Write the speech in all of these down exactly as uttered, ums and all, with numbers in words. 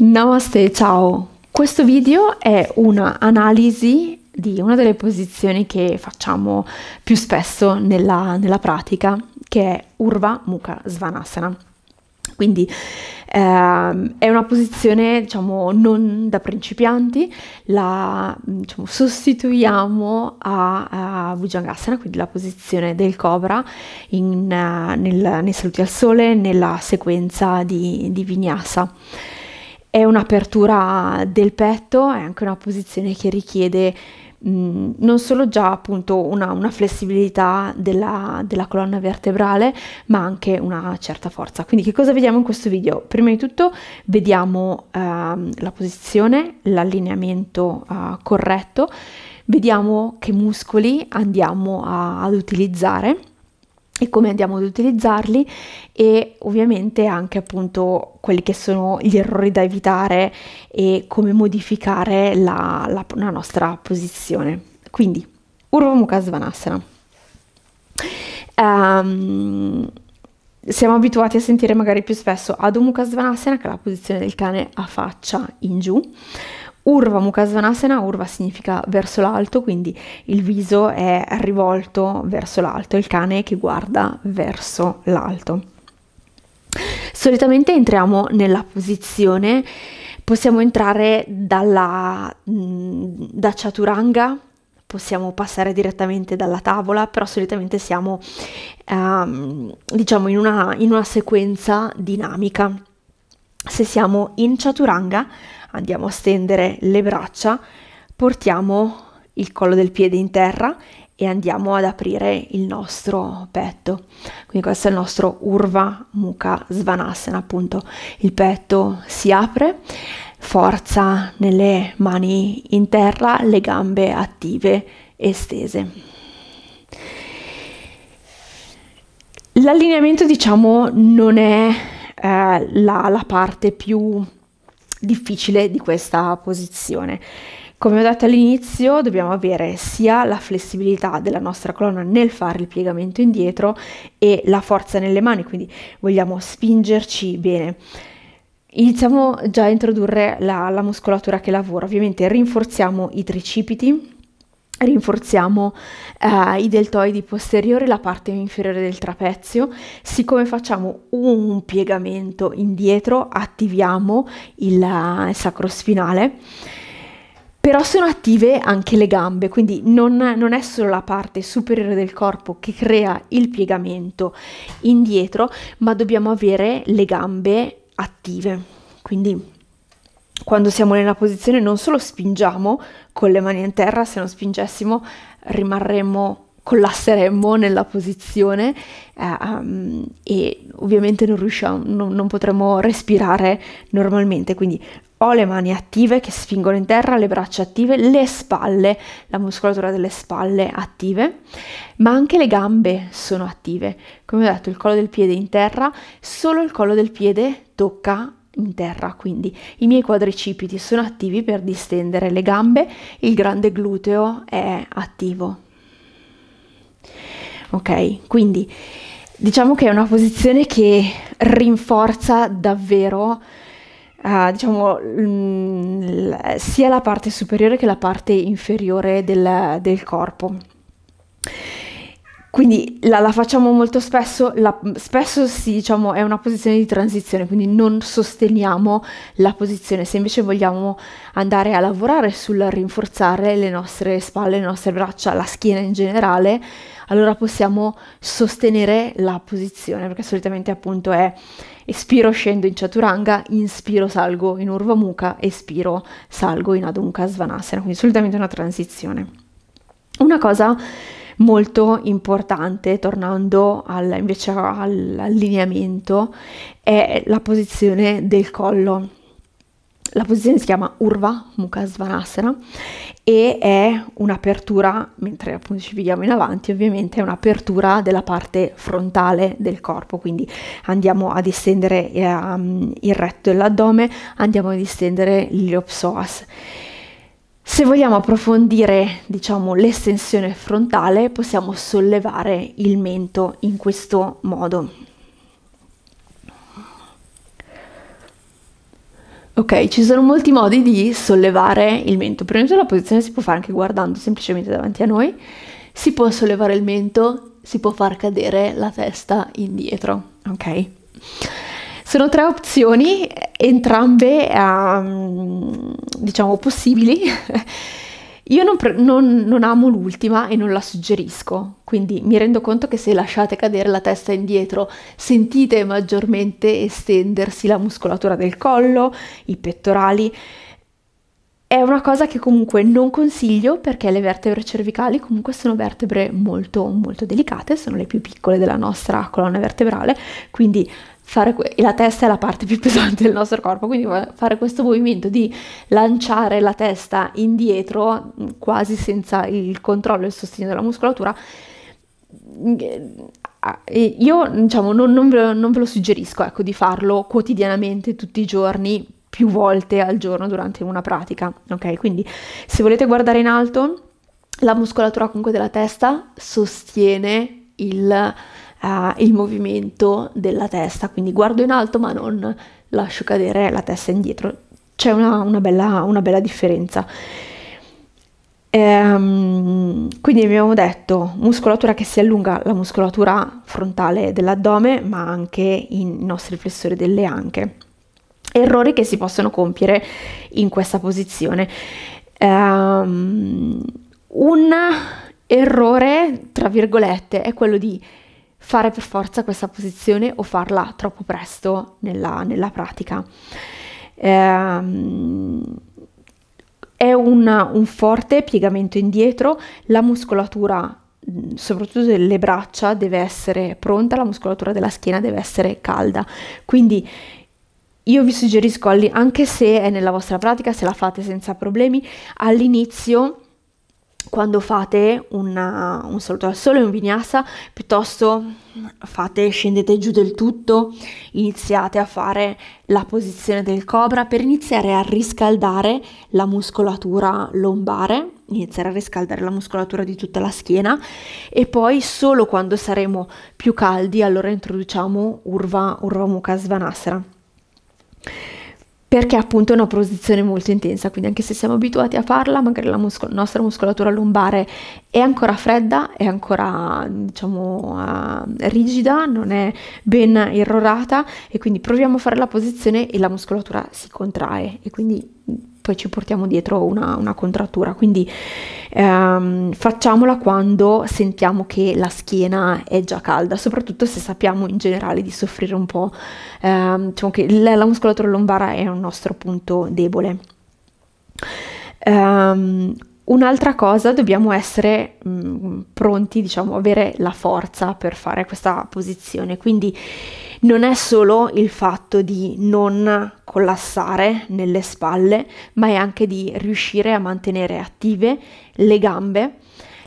Namaste, ciao! Questo video è una analisi di una delle posizioni che facciamo più spesso nella, nella pratica, che è Urdhva Mukha Svanasana. Quindi ehm, è una posizione, diciamo, non da principianti, la diciamo, sostituiamo a, a Bhujangasana, quindi la posizione del cobra in, uh, nel, nei saluti al sole, nella sequenza di, di Vinyasa. È un'apertura del petto, è anche una posizione che richiede mh, non solo già appunto una, una flessibilità della, della colonna vertebrale, ma anche una certa forza. Quindi che cosa vediamo in questo video? Prima di tutto vediamo ehm, la posizione, l'allineamento eh, corretto, vediamo che muscoli andiamo a, ad utilizzare e come andiamo ad utilizzarli, e ovviamente anche appunto quelli che sono gli errori da evitare e come modificare la, la, la nostra posizione. Quindi Urdhva Mukha Svanasana. Um, siamo abituati a sentire magari più spesso Adho Mukha Svanasana, che è la posizione del cane a faccia in giù. Urdhva Mukha Svanasana, Urdhva significa verso l'alto, quindi il viso è rivolto verso l'alto, il cane che guarda verso l'alto. Solitamente entriamo nella posizione, possiamo entrare dalla, da Chaturanga, possiamo passare direttamente dalla tavola, però solitamente siamo ehm, diciamo in una, in una sequenza dinamica. Se siamo in Chaturanga, andiamo a stendere le braccia, portiamo il collo del piede in terra e andiamo ad aprire il nostro petto. Quindi questo è il nostro Urdhva Mukha Svanasana, appunto. Il petto si apre, forza nelle mani in terra, le gambe attive e stese. L'allineamento, diciamo, non è eh, la, la parte più difficile di questa posizione. Come ho detto all'inizio, dobbiamo avere sia la flessibilità della nostra colonna nel fare il piegamento indietro e la forza nelle mani, quindi vogliamo spingerci bene. Iniziamo già a introdurre la, la muscolatura che lavora. Ovviamente rinforziamo i tricipiti, rinforziamo eh, i deltoidi posteriori, la parte inferiore del trapezio. Siccome facciamo un piegamento indietro, attiviamo il, il sacro spinale, però sono attive anche le gambe, quindi non, non è solo la parte superiore del corpo che crea il piegamento indietro, ma dobbiamo avere le gambe attive. Quindi quando siamo nella posizione non solo spingiamo con le mani in terra, se non spingessimo rimarremmo, collasseremmo nella posizione eh, um, e ovviamente non riusciamo, non, non potremo respirare normalmente. Quindi ho le mani attive che spingono in terra, le braccia attive, le spalle, la muscolatura delle spalle attive, ma anche le gambe sono attive. Come ho detto, il collo del piede in terra, solo il collo del piede tocca in terra, quindi i miei quadricipiti sono attivi per distendere le gambe, il grande gluteo è attivo. Ok, quindi diciamo che è una posizione che rinforza davvero uh, diciamo mh, sia la parte superiore che la parte inferiore del, del corpo. Quindi la, la facciamo molto spesso, la, spesso sì, diciamo, è una posizione di transizione, quindi non sosteniamo la posizione. Se invece vogliamo andare a lavorare sul rinforzare le nostre spalle, le nostre braccia, la schiena in generale, allora possiamo sostenere la posizione, perché solitamente appunto è espiro, scendo in Chaturanga, inspiro, salgo in Urdhva Mukha, espiro, salgo in Adho Mukha Svanasana, quindi solitamente una transizione. Una cosa molto importante, tornando al, invece all'allineamento, è la posizione del collo. La posizione si chiama Urdhva Mukha Svanasana e è un'apertura, mentre appunto ci pieghiamo in avanti, ovviamente è un'apertura della parte frontale del corpo, quindi andiamo a distendere eh, il retto dell'addome, andiamo a distendere l'iliopsoas. Se vogliamo approfondire, diciamo, l'estensione frontale, possiamo sollevare il mento in questo modo. Ok, ci sono molti modi di sollevare il mento. Prima di tutto la posizione si può fare anche guardando semplicemente davanti a noi. Si può sollevare il mento, si può far cadere la testa indietro, ok? Sono tre opzioni, entrambe um, diciamo possibili. Io non, non, non amo l'ultima e non la suggerisco, quindi mi rendo conto che se lasciate cadere la testa indietro sentite maggiormente estendersi la muscolatura del collo, i pettorali. È una cosa che comunque non consiglio perché le vertebre cervicali comunque sono vertebre molto molto delicate, sono le più piccole della nostra colonna vertebrale, quindi fare e la testa è la parte più pesante del nostro corpo, quindi fare questo movimento di lanciare la testa indietro quasi senza il controllo e il sostegno della muscolatura, io diciamo non, non, ve, lo, non ve lo suggerisco, ecco, di farlo quotidianamente tutti i giorni, più volte al giorno durante una pratica, ok? Quindi se volete guardare in alto, la muscolatura comunque della testa sostiene il, uh, il movimento della testa, quindi guardo in alto ma non lascio cadere la testa indietro, c'è una, una, bella, una bella differenza. Ehm, quindi abbiamo detto muscolatura che si allunga, la muscolatura frontale dell'addome ma anche i nostri flessori delle anche. Errori che si possono compiere in questa posizione. Um, un errore, tra virgolette, è quello di fare per forza questa posizione o farla troppo presto nella, nella pratica. Um, è un, un forte piegamento indietro, la muscolatura soprattutto delle braccia deve essere pronta, la muscolatura della schiena deve essere calda, quindi io vi suggerisco, anche se è nella vostra pratica, se la fate senza problemi, all'inizio, quando fate una, un saluto al sole, un vinyasa, piuttosto fate, scendete giù del tutto, iniziate a fare la posizione del cobra per iniziare a riscaldare la muscolatura lombare, iniziare a riscaldare la muscolatura di tutta la schiena, e poi solo quando saremo più caldi allora introduciamo Urdhva Mukha Svanasana. Perché appunto è una posizione molto intensa, quindi anche se siamo abituati a farla, magari la musco- nostra muscolatura lombare è ancora fredda, è ancora diciamo uh, rigida, non è ben irrorata, e quindi proviamo a fare la posizione e la muscolatura si contrae e quindi poi ci portiamo dietro una, una contrattura, quindi ehm, facciamola quando sentiamo che la schiena è già calda, soprattutto se sappiamo in generale di soffrire un po', ehm, diciamo che la, la muscolatura lombare è un nostro punto debole. Ehm, Un'altra cosa, dobbiamo essere mh, pronti, diciamo, avere la forza per fare questa posizione, quindi non è solo il fatto di non collassare nelle spalle, ma è anche di riuscire a mantenere attive le gambe.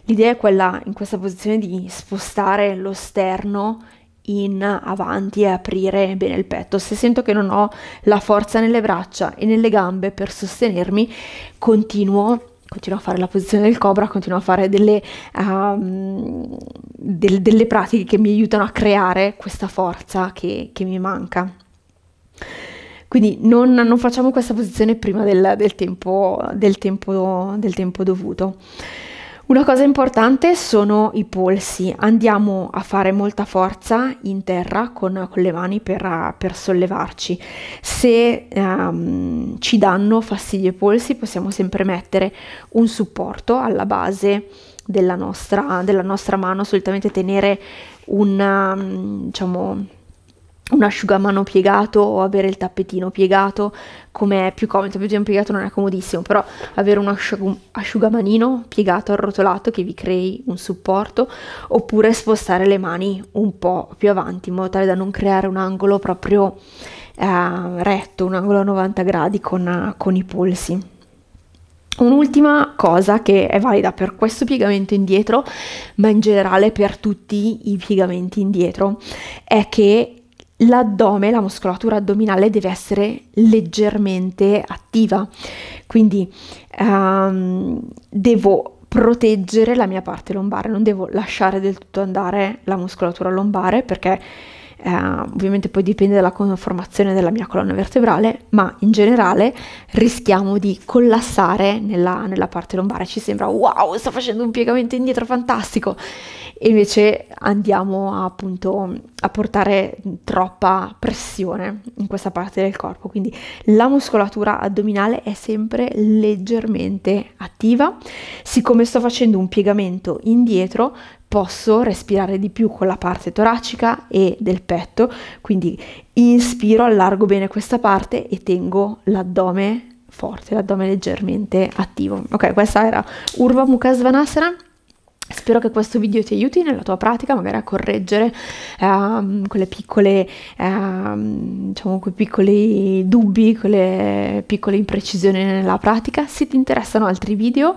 L'idea è quella, in questa posizione, di spostare lo sterno in avanti e aprire bene il petto. Se sento che non ho la forza nelle braccia e nelle gambe per sostenermi, continuo Continuo a fare la posizione del cobra, continuo a fare delle, um, del, delle pratiche che mi aiutano a creare questa forza che, che mi manca. Quindi non, non facciamo questa posizione prima del, del, tempo, del, tempo, del tempo dovuto. Una cosa importante sono i polsi. Andiamo a fare molta forza in terra con, con le mani per, per sollevarci. Se um, ci danno fastidio i polsi, possiamo sempre mettere un supporto alla base della nostra, della nostra mano, solitamente tenere un, diciamo, un asciugamano piegato o avere il tappetino piegato, come è più comodo. Il tappetino piegato non è comodissimo, però avere un asciug- asciugamanino piegato arrotolato che vi crei un supporto, oppure spostare le mani un po' più avanti in modo tale da non creare un angolo proprio eh, retto, un angolo a novanta gradi con, con i polsi. Un'ultima cosa che è valida per questo piegamento indietro, ma in generale per tutti i piegamenti indietro, è che l'addome, la muscolatura addominale deve essere leggermente attiva, quindi um, devo proteggere la mia parte lombare, non devo lasciare del tutto andare la muscolatura lombare, perché eh, ovviamente poi dipende dalla conformazione della mia colonna vertebrale, ma in generale rischiamo di collassare nella, nella parte lombare. Ci sembra wow, sto facendo un piegamento indietro fantastico, e invece andiamo a, appunto a portare troppa pressione in questa parte del corpo. Quindi la muscolatura addominale è sempre leggermente attiva. Siccome sto facendo un piegamento indietro, posso respirare di più con la parte toracica e del petto, quindi inspiro, allargo bene questa parte e tengo l'addome forte, l'addome leggermente attivo. Ok, questa era Urdhva Mukha Svanasana. Spero che questo video ti aiuti nella tua pratica, magari a correggere ehm, quelle piccole, ehm, diciamo, quei piccoli dubbi, quelle piccole imprecisioni nella pratica. Se ti interessano altri video,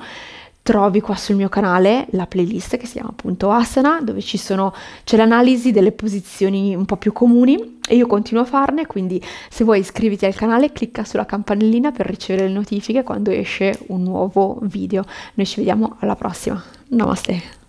trovi qua sul mio canale la playlist che si chiama appunto Asana, dove ci sono, c'è l'analisi delle posizioni un po' più comuni, e io continuo a farne, quindi se vuoi iscriviti al canale, clicca sulla campanellina per ricevere le notifiche quando esce un nuovo video. Noi ci vediamo alla prossima. Namaste!